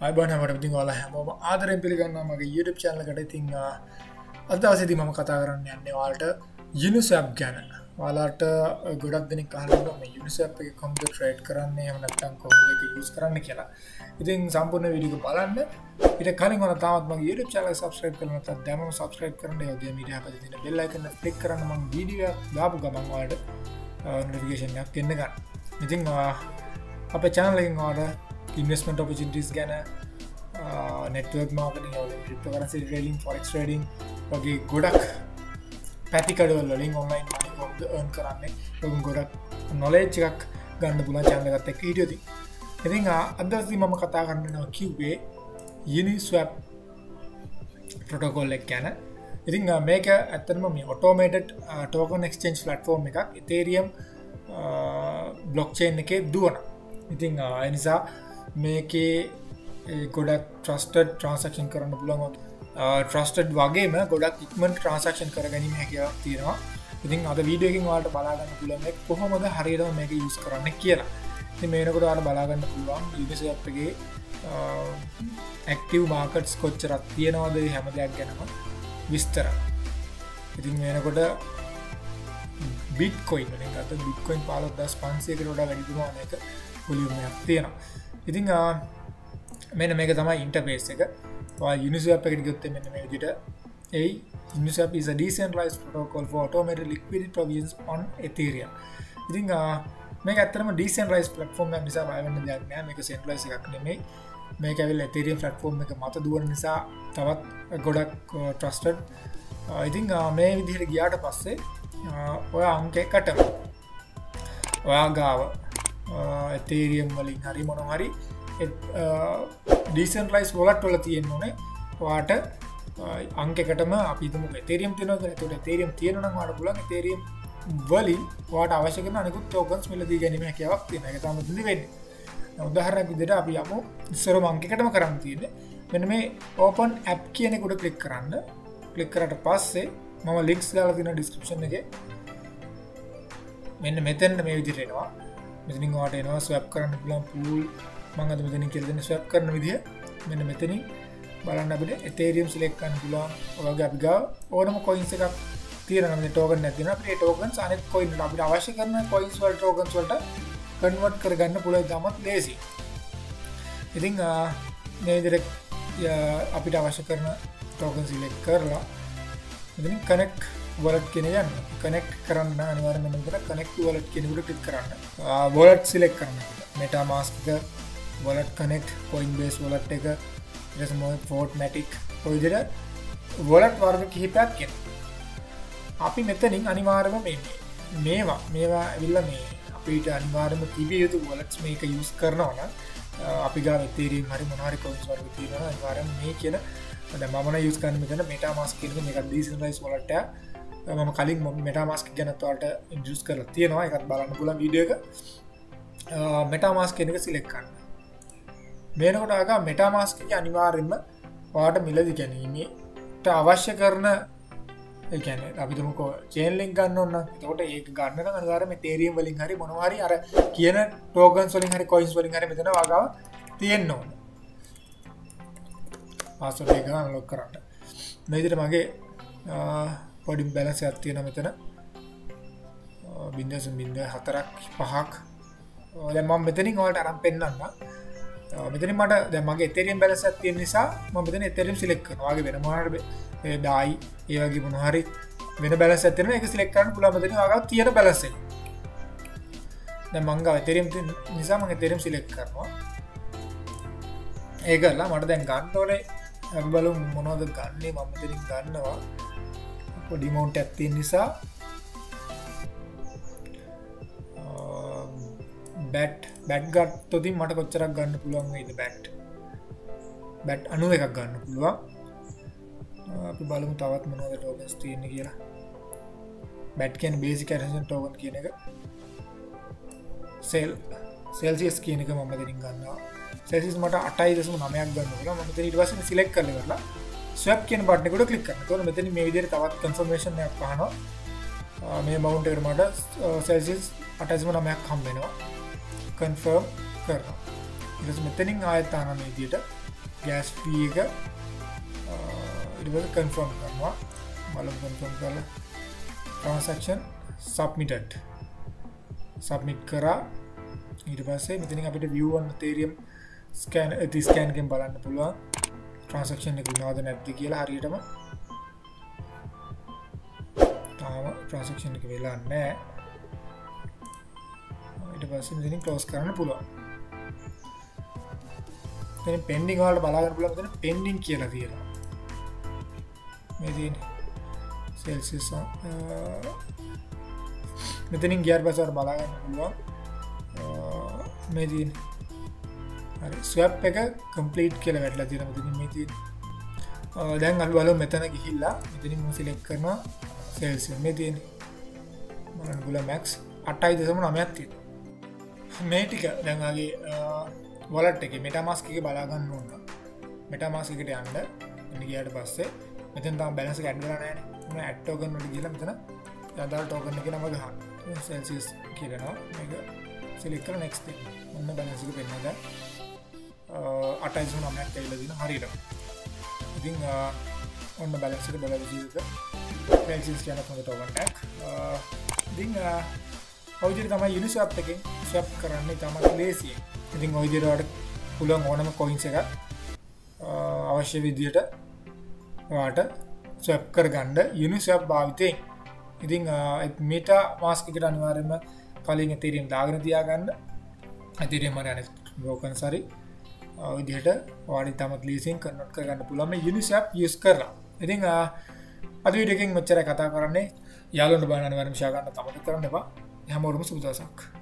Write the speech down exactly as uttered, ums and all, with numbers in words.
ಆದರೆ ಬೆಳಿಗ್ಗೆ ನಮಗೆ ಯೂಟ್ಯೂಬ್ ಚಾನಲ್ ಕಡೆ ತಿಂಗ ಅದಾಸೆ ದಿಮಮ ಕಥಾಗರನ್ನ ಅನ್ನೆ ವಾಲ್ಟ ಯೂನಿಸ್ವಾಪ್ ಚಾನಲ್ ವಾಲ್ಟ ಗುಡಕ್ ದಿನಕ್ಕೆ ಕಾಲದಿಂದ ಮೈ ಯೂನಿಸ್ವಾಪ್ ಗೆ ಕಂಪ್ಯೂಟರ್ ಟ್ರೇಡ್ ಕರನ್ನ ಏನಂತ ಕೋಮಿಗೆ ಯೂಸ್ ಕರನ್ನ කියලා ඉතින් ಸಂಪೂರ್ಣ ವಿಡಿಯೋ බලන්න ඊට කලින් ඔන්න තාමත් මගේ YouTube channel එක subscribe කරලා නැත්නම් දැමම subscribe කරන්න ඒ වගේම ඊට අපිට තියෙන bell icon එක click කරන්න මම video එක දාපු ගමන් ඔයාලට notification එකක් එන්න ගන්න. ඉතින් අපේ channel එකෙන් ඔයාලට investment opportunities ගැන network marketing වගේ cryptocurrency trading forex trading වගේ ගොඩක් පැති කඩවල වලින් online money from the earn කරන්නේ ඔයගොල්ලෝ ගොඩක් knowledge එකක් ගන්න පුළුවන් channel එකත් එක්ක හිටියදී. ඉතින් අද දවසේ මම කතා කරන්න කිව්වේ Uniswap protocol එක ගැන. ඉතින් මේක ඇත්තටම මේ automated token exchange platform එකක් Ethereum blockchain එකේ දුවන. ඉතින් ඒ නිසා මේකේ ගොඩක් ට්‍රස්ටඩ් ට්‍රාන්සැක්ෂන් කරන්න පුළුවන්. ට්‍රස්ටඩ් වගේම ගොඩක් ඉක්මනට ට්‍රාන්සැක්ෂන් කරගැනීමේ හැකියාවක් තියෙනවා. ඉතින් අද වීඩියෝ එකෙන් ඔයාලට බලා ගන්න පුළුවන් මේක කොහොමද හරියටම මේක යූස් කරන්න කියලා. ඉතින් මේ වෙනකොට ඔයාලා බලා ගන්න පුළුවන් Uniswap එකේ ඇක්ටිව් මාකට්ස් කොච්චරක් තියෙනවද මේ හැම දෙයක් ගැනම විස්තර. ඉතින් මේ වෙනකොට Bitcoin වලින් ගත්තොත් Bitcoin fifteen thousand five hundred කට වඩා වැඩි දුරවන එක වොලියුම් එකක් තියෙනවා. ඉතින් මෙන්න මේක තමයි ඉන්ටර්ෆේස් එක. ඔය Uniswap එකට ගියොත් මෙන්න මේ විදිහට ඒ Uniswap is a decentralized protocol for automated liquidity provisions on Ethereum. ඉතින් මේක ඇත්තටම decentralized platform එකක් නිසා බය වෙන්න දෙයක් නෑ. මේක centralized එකක් නෙමෙයි. මේක ඇවිල්ලා Ethereum platform එක මත දුවන නිසා තවත් ගොඩක් trusted. ඉතින් මේ විදිහට ගියාට පස්සේ ඔය අංකයකට ඔයා ගාව Ethereum වලින් හරි මොන හරි decentralized wallet වල තියෙන්න ඕනේ. ඔයාට අංකයකටම අපි හිතමු Ethereum තියෙනවා කියලා. ඒකට Ethereum තියෙනවා නම් ඔයාට පුළුවන් Ethereum වලින් ඔයාට අවශ්‍ය කරන අනිකුත් tokens මිලදී ගැනීම හැකියාවක් තියෙනවා. ඒක තමයි මුලින් වෙන්නේ. දැන් උදාහරණයක් විදිහට අපි යමු ඉස්සරම අංකයකටම කරන්න තියෙන්නේ. මෙන්න මේ open app කියන එකට click කරන්න. click කරාට පස්සේ මම ලික්ස් දාලා තියෙන description එකේ මෙන්න මෙතන මේ විදිහට එනවා. මෙතනින් ඔයාලට එනවා ස්වැප් කරන්න පුළුවන් pool. මම අද මෙතනින් කියලා දෙන්නේ ස්වැප් කරන විදිය. මෙන්න මෙතනින් බලන්න අපිට Ethereum select කරන්න පුළුවන්. ඔයගේ අපි ගාව ඕනම coins එකක් තියෙනවා. මේ token එකක් දෙනවා. අපිට මේ tokens අනෙක් coin වලට අපිට අවශ්‍ය කරන coins වල tokens වලට convert කරගන්න පුළුවන් තමත් ලේසි. ඉතින් මේ විදිහට අපිට අවශ්‍ය කරන token select කරලා මෙතනින් connect wallet කියන යන්න. connect කරන්න අනිවාර්යයෙන්ම මෙතන connect wallet කියන එකට click කරන්න. wallet select කරන්න. MetaMask එක, wallet connect, Coinbase wallet එක, ඊට පස්සේ මොකද Fortmatic ඔය විදිහට wallet වර්ග කිහිපයක් තියෙනවා. අපි මෙතනින් අනිවාර්යයෙන්ම මේ මේවා මේවා ඇවිල්ලා මේ අපිට අනිවාර්යයෙන්ම තිබිය යුතු wallets මේක use කරනවා නම් අපි ගාව Ethereum හරි මොන හරි coins වර්ග තියෙනවා අනිවාර්යයෙන්ම මේ කියන දැන් මම මොන යූස් කරන්න මෙතන MetaMask කියන එක මේක decentralized wallet එක. මම කලින් MetaMask ගැනත් ඔයාලට ඉන්ට්‍රොඩියුස් කරලා තියෙනවා. ඒකත් බලන්න පුළුවන් වීඩියෝ එක. MetaMask කියන එක select කරන්න. මේ වෙනකොට ආගා MetaMask එක අනිවාර්යයෙන්ම ඔයාලට මිලදී ගැනීමට අවශ්‍ය කරන ඒ කියන්නේ අපි තුමුකෝ chain link ගන්න ඕන නම් එතකොට ඒක ගන්න නම් අනිවාර්යයෙන්ම Ethereum වලින් හරි මොනවා හරි අර කියන tokens වලින් හරි coins වලින් හරි මෙතන වගාව තියෙන්න ඕන. පාස්වර්ඩ් එක අන්ලොක් කරන්න. මේ විදිහට මගේ පොඩි බැලන්ස් එකක් තියෙනවා මෙතන. zero point zero four five. දැන් මම මෙතනින් ඔයාලට අරන් පෙන්නන්න. මෙතනින් මට දැන් මගේ Ethereum බැලන්ස් එකක් තියෙන නිසා මම මෙතන Ethereum select කරනවා. ඔයාගේ වෙන මොනවාට ඒ D A I ඒ වගේ මොන හරි වෙන බැලන්ස් එකක් තියෙනවා. ඒක select කරන්න පුළුවන් මෙතන ඔයාගා තියෙන බැලන්ස් එක. දැන් මම ගා Ethereum තියෙන නිසා මම Ethereum select කරනවා. ඒක කරලා මට දැන් ගන්න ඕනේ අපි බලමු මොනවද ගන්නෙ. මම මෙතනින් ගන්නවා පොඩි amount එකක් තියෙන නිසා bat bat ගත්තොත් මට කොච්චරක් ගන්න පුළුවන් වේද bat bat ninety එකක් ගන්න පුළුවන්. අපි බලමු තවත් මොනවද tokens තියෙන්නේ කියලා. bat කියන්නේ basic attention token කියන එක. sell celsius කියන එක මම මෙතනින් ගන්නවා. celsius මට eighty point nine ක් ගන්න ඕන. මම මෙතන ඊට පස්සේ select කරලා කරලා swap කියන බටන් එකට click කරනවා. එතකොට මෙතන මේ විදිහට තවත් confirmation එකක් පහනවා. මේ amount එකට මට celsius eighty point nine ක් හම්බ වෙනවා. confirm කරනවා. ඊට පස්සේ මෙතනින් ආයෙත් ආන මේ විදිහට गैस फी का कंफर्म करवा मालूम कंफर्म कर ट्रांसैक्शन सबमिटेड सबमिट करा से मेतनी अपने व्यू वन Ethereum स्कैन एथी स्कैन के බලන්න පුළුවන් ट्रांसैक्शन එක උනාද නැද්ද කියලා හරියටම තාම ट्रांसैक्शन එක වෙලා නැහැ ඊට පස්සේ මෙතනින් ක්ලෝස් කරන්න පුළුවන් දැන් pending වලට බලා ගන්න පුළුවන් මෙතන pending කියලා තියෙනවා මේ තියෙන Celsius මෙතනින් ගියර් බසාර බලා ගන්න පුළුවන් මේ දින හරි ස්වැප් එක කම්ප්ලීට් කියලා වැටලා තියෙනවා මෙතන මේ තියෙන දැන් අපි බලමු මෙතන ගිහිල්ලා මෙතනින් මම සිලෙක්ට් කරනවා සෙල්ස් මේ තියෙන මම ගුල මැක්ස් අටයි දශම නවයක් තියෙනවා මේ ටික දැන් ආගේ wallet එකේ MetaMask එකේ බලා ගන්න ඕන MetaMask එකට යන්න එන්න ගියාට පස්සේ මෙතන තම බැලන්ස් එක ඇඩ් වෙලා නැහැ නේ මම add token වලට ගිහලා මෙතන යදාල් token එකේ නම ගහන්න Celsius කියලා නෝ මේක सिलेक्ट कर नेक्स्ट उनमें बैलेंस को पेन है अट्ठाईस सौ नाम दिन हरी आई थिंक उनमें बैलेंस को बड़ा बैलेंस क्या टैक थिंक वैद्य तम यूनिस्वाप तक स्वाप करने तम लेसी आई थिंक वैद्य फुल ओणम कॉइन्स अवश्य विद्युट वाट स्वाप कर यूनिस्वाप भावते आई थिंक मीटा मास्क अनिवार्य කලින් Ethereum දාගෙන තියාගන්න Ethereum වල අනෙක් token සරි විදිහට ඔයාලි තමත් ලීසින් කන්වර්ට් කරගන්න පුළුවන් මේ Uniswap use කරලා. ඉතින් අද වීඩියෝ එකෙන් මෙච්චරයි කතා කරන්නේ. යාළුවන්ට බලන්න අනිවාර්යයෙන්ම ෂෙයා කරන්න තමත් කරන්න එපා. හැමෝටම සුබ දවසක්.